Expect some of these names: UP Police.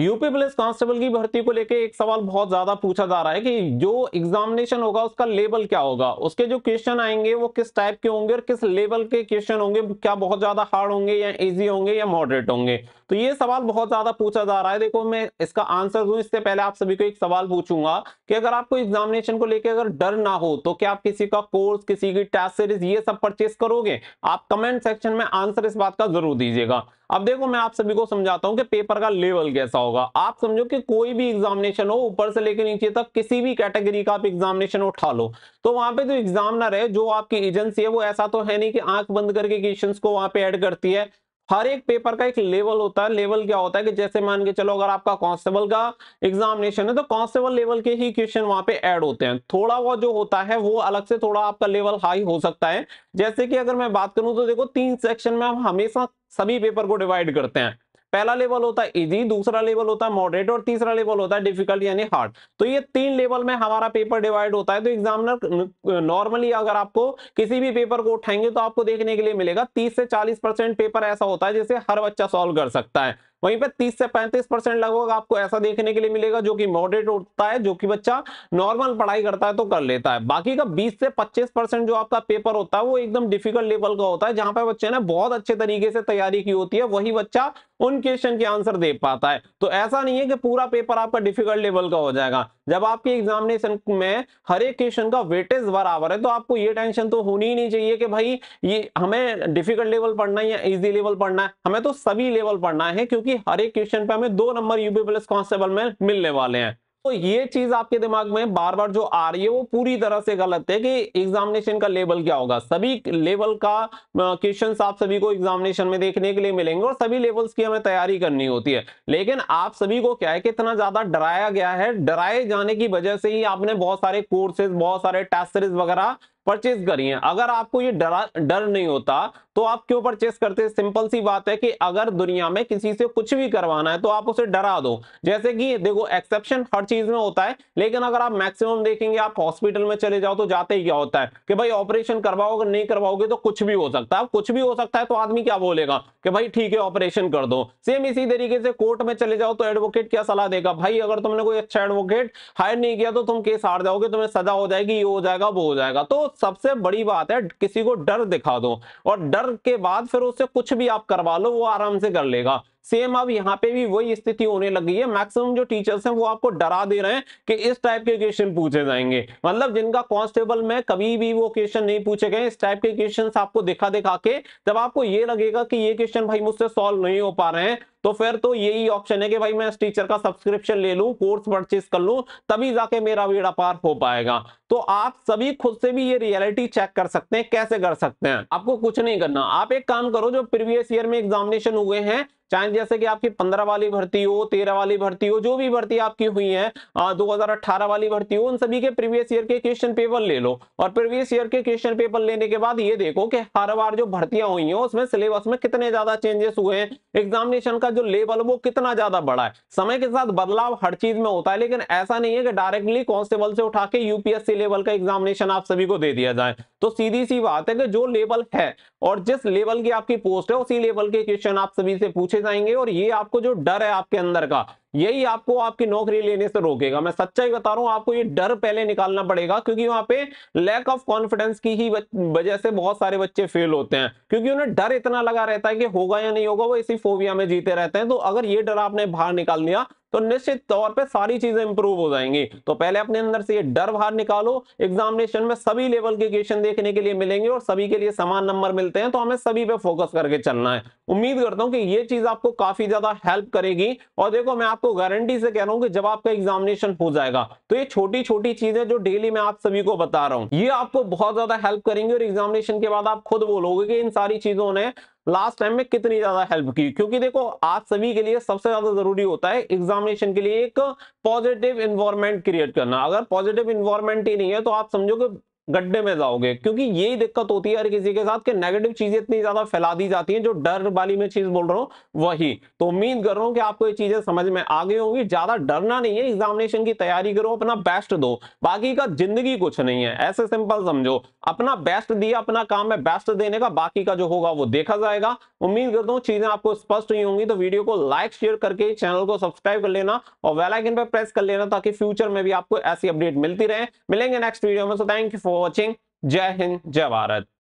UP police constable की भर्ती को लेके एक सवाल बहुत ज्यादा पूछा जा रहा है कि जो एग्जामिनेशन होगा उसका लेवल क्या होगा, उसके जो क्वेश्चन आएंगे वो किस टाइप के होंगे और किस लेवल के क्वेश्चन होंगे, क्या बहुत ज्यादा हार्ड होंगे या इजी होंगे या मॉडरेट होंगे। तो ये सवाल बहुत ज्यादा पूछा जा रहा है। देखो मैं इसका आंसर दूं इससे पहले आप सभी को एक सवाल पूछूंगा कि अगर आपको एग्जामिनेशन को लेकर अगर डर ना हो तो क्या आप किसी का कोर्स, किसी की टेस्ट सीरीज ये सब परचेस करोगे? आप कमेंट सेक्शन में आंसर इस बात का जरूर दीजिएगा। अब देखो मैं आप सभी को समझाता हूं कि पेपर का लेवल कैसा होगा। आप समझो कि कोई भी एग्जामिनेशन हो, ऊपर से लेकर नीचे तक किसी भी कैटेगरी का आप एग्जामिनेशन उठा लो, तो वहां पे जो एग्जामिनर है, जो आपकी एजेंसी है, वो ऐसा तो है नहीं कि आंख बंद करके क्वेश्चंस को वहां पे ऐड करती है। हर एक पेपर का एक लेवल होता है। लेवल क्या होता है कि जैसे मान के चलो अगर आपका कांस्टेबल का एग्जामिनेशन है तो कांस्टेबल लेवल के ही क्वेश्चन वहां पे ऐड होते हैं। थोड़ा वो जो होता है वो अलग से थोड़ा आपका लेवल हाई हो सकता है। जैसे कि अगर मैं बात करूं तो देखो तीन सेक्शन में हम हमेशा सभी पेपर को डिवाइड करते हैं। पहला लेवल होता है इजी, दूसरा लेवल होता है मॉडरेट और तीसरा लेवल होता है डिफिकल्ट यानी हार्ड। तो ये तीन लेवल में हमारा पेपर डिवाइड होता है। तो एग्जामिनर नॉर्मली अगर आपको किसी भी पेपर को उठाएंगे तो आपको देखने के लिए मिलेगा 30 से 40% पेपर ऐसा होता है जिसे हर बच्चा सॉल्व कर सकता है। वहीं पर 30 से 35% लगभग आपको ऐसा देखने के लिए मिलेगा जो कि मॉडरेट होता है, जो कि बच्चा नॉर्मल पढ़ाई करता है तो कर लेता है। बाकी का 20 से 25% जो आपका पेपर होता है वो एकदम डिफिकल्ट लेवल का होता है, जहां पर बच्चे ने बहुत अच्छे तरीके से तैयारी की होती है, वही बच्चा उन क्वेश्चन के आंसर दे पाता है। तो ऐसा नहीं है कि पूरा पेपर आपका डिफिकल्ट लेवल का हो जाएगा। जब आपके एग्जामिनेशन में हर एक क्वेश्चन का वेटेज बराबर है तो आपको ये टेंशन तो होनी ही नहीं चाहिए कि भाई ये हमें डिफिकल्ट लेवल पढ़ना है या इजी लेवल पढ़ना है। हमें तो सभी लेवल पढ़ना है क्योंकि हर एक क्वेश्चन पे हमें 2 नंबर यूपी पुलिस कांस्टेबल में मिलने वाले हैं। तो ये चीज आपके दिमाग में बार बार जो आ रही है वो पूरी तरह से गलत है कि एग्जामिनेशन का लेवल क्या होगा। सभी लेवल का क्वेश्चन आप सभी को एग्जामिनेशन में देखने के लिए मिलेंगे और सभी लेवल्स की हमें तैयारी करनी होती है। लेकिन आप सभी को क्या है कि इतना ज्यादा डराया गया है, डराए जाने की वजह से ही आपने बहुत सारे कोर्सेज, बहुत सारे टेस्ट सीरीज वगैरह परचेज करी है। अगर आपको ये डर नहीं होता तो आप क्यों परचेस करते? सिंपल सी बात है कि अगर दुनिया में किसी से कुछ भी करवाना है तो आप उसे डरा दो। जैसे कि देखो एक्सेप्शन हर चीज में होता है, लेकिन अगर आप मैक्सिमम देखेंगे आप हॉस्पिटल में चले जाओ तो जाते ही क्या होता है कि भाई ऑपरेशन करवाओ, अगर नहीं करवाओगे तो कुछ भी हो सकता है। कुछ भी हो सकता है तो आदमी क्या बोलेगा कि भाई ठीक है ऑपरेशन कर दो। सेम इसी तरीके से कोर्ट में चले जाओ तो एडवोकेट क्या सलाह देगा? भाई अगर तुमने कोई अच्छा एडवोकेट हायर नहीं किया तो तुम केस हार जाओगे, तुम्हें सजा हो जाएगी, ये हो जाएगा, वो हो जाएगा। तो सबसे बड़ी बात है किसी को डर दिखा दो और डर के बाद फिर उससे कुछ भी आप करवा लो, वो आराम से कर लेगा। सेम अब यहाँ पे भी वही स्थिति होने लगी है। मैक्सिमम जो टीचर्स हैं वो आपको डरा दे रहे हैं कि इस टाइप के क्वेश्चन पूछे जाएंगे, मतलब जिनका कांस्टेबल में कभी भी वो क्वेश्चन नहीं पूछे गए, इस टाइप के क्वेश्चंस आपको दिखा दिखा के जब आपको ये लगेगा कि ये क्वेश्चन भाई मुझसे सॉल्व नहीं हो पा रहे हैं तो फिर तो यही ऑप्शन है कि भाई मैं इस टीचर का सब्सक्रिप्शन ले लूं, कोर्स परचेस कर लूं, तभी जाके मेरा बेड़ा पार हो पाएगा। तो आप सभी खुद से भी ये रियलिटी चेक कर सकते हैं। कैसे कर सकते हैं? आपको कुछ नहीं करना, आप एक काम करो, जो प्रीवियस ईयर में एग्जामिनेशन हुए हैं, चाहे जैसे कि आपकी 15 वाली भर्ती हो, 13 वाली भर्ती हो, जो भी भर्ती आपकी हुई है, 2018 वाली भर्ती हो, उन सभी के प्रीवियस ईयर के क्वेश्चन पेपर ले लो। और प्रीवियस ईयर के क्वेश्चन पेपर लेने के बाद ये देखो कि हर बार जो भर्तियां हुई हैं उसमें सिलेबस में कितने ज्यादा चेंजेस हुए हैं, एग्जामिनेशन का जो लेवल वो कितना ज्यादा बड़ा है। समय के साथ बदलाव हर चीज में होता है, लेकिन ऐसा नहीं है कि डायरेक्टली कांस्टेबल से उठा के यूपीएससी लेवल का एग्जामिनेशन आप सभी को दे दिया जाए। तो सीधी सी बात है कि जो लेवल है और जिस लेवल की आपकी पोस्ट है उसी लेवल के क्वेश्चन आप सभी से पूछे जाएंगे और ये आपको जो डर है आपके अंदर का, यही आपको आपकी नौकरी लेने से रोकेगा। मैं सच्चाई बता रहा हूं, आपको ये डर पहले निकालना पड़ेगा क्योंकि वहां पे लैक ऑफ कॉन्फिडेंस की ही वजह से बहुत सारे बच्चे फेल होते हैं क्योंकि उन्हें डर इतना लगा रहता है कि होगा या नहीं होगा, वो इसी फोबिया में जीते रहते हैं। तो अगर ये डर आपने बाहर निकाल लिया तो निश्चित तौर पे सारी चीजें इंप्रूव हो जाएंगी। तो पहले अपने अंदर से ये डर बाहर निकालो। एग्जामिनेशन में सभी लेवल के क्वेश्चन देखने के लिए मिलेंगे और सभी के लिए समान नंबर मिलते हैं, तो हमें सभी पे फोकस करके चलना है। उम्मीद करता हूं कि ये चीज आपको काफी ज्यादा हेल्प करेगी। और देखो मैं आपको गारंटी से कह रहा हूं कि जब आपका एग्जामिनेशन हो जाएगा तो ये छोटी छोटी चीजें जो डेली मैं आप सभी को बता रहा हूं ये आपको बहुत ज्यादा हेल्प करेंगी और एग्जामिनेशन के बाद आप खुद बोलोगे कि इन सारी चीजों ने लास्ट टाइम में कितनी ज्यादा हेल्प की। क्योंकि देखो आप सभी के लिए सबसे ज्यादा जरूरी होता है एग्जामिनेशन के लिए एक पॉजिटिव एनवायरनमेंट क्रिएट करना। अगर पॉजिटिव एनवायरनमेंट ही नहीं है तो आप समझो कि गड्ढे में जाओगे, क्योंकि यही दिक्कत होती है हर किसी के साथ कि नेगेटिव चीजें इतनी ज्यादा फैला दी जाती हैं। जो डर वाली मैं चीज बोल रहा हूँ वही, तो उम्मीद कर रहा हूँ कि आपको ये चीजें समझ में आ गई होंगी। ज्यादा डरना नहीं है, एग्जामिनेशन की तैयारी करो, अपना बेस्ट दो, बाकी का जिंदगी कुछ नहीं है, ऐसे सिंपल समझो। अपना बेस्ट दिया, अपना काम है बेस्ट देने का, बाकी का जो होगा वो देखा जाएगा। उम्मीद करता हूँ चीजें आपको स्पष्ट हुई होंगी। तो वीडियो को लाइक शेयर करके चैनल को सब्सक्राइब कर लेना और बेल आइकन पर प्रेस कर लेना ताकि फ्यूचर में भी आपको ऐसी अपडेट मिलती रहे। मिलेंगे नेक्स्ट वीडियो में, so thank you for watching. जय हिंद, जय भारत।